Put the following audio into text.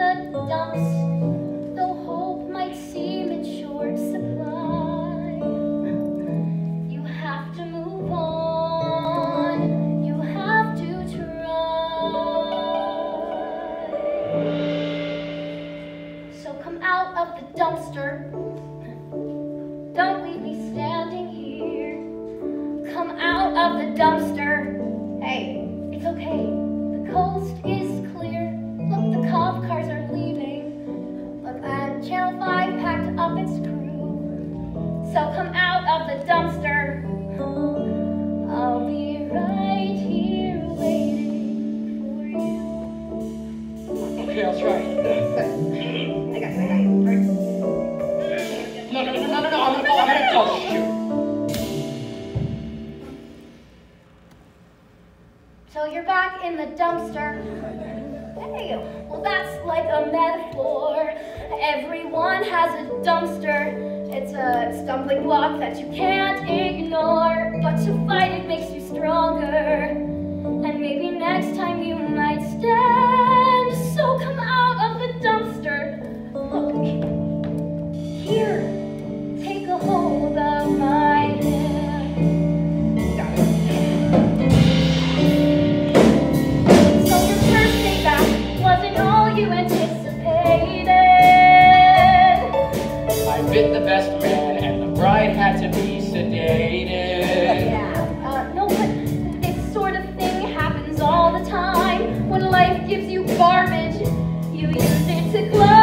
in the dumps, though hope might seem in short supply. You have to move on, you have to try. So come out of the dumpster, don't leave me standing here. Come out of the dumpster, hey, it's okay, the coast is clear. Look, the cop cars are leaving. Look, Channel 5 packed up its crew. So come out of the dumpster. I'll be right here waiting for you. Okay, that's right. I got you. No, I'm gonna toss you. So you're back in the dumpster. Hey, well that's like a metaphor. Everyone has a dumpster. It's a stumbling block that you can't ignore. But to fight it makes you stronger. And maybe next time you might stand. So come out of the dumpster. Look, here, take a hold of my hand. The best man and the bride had to be sedated. Yeah, no, but this sort of thing happens all the time. When life gives you garbage, you use it to glow.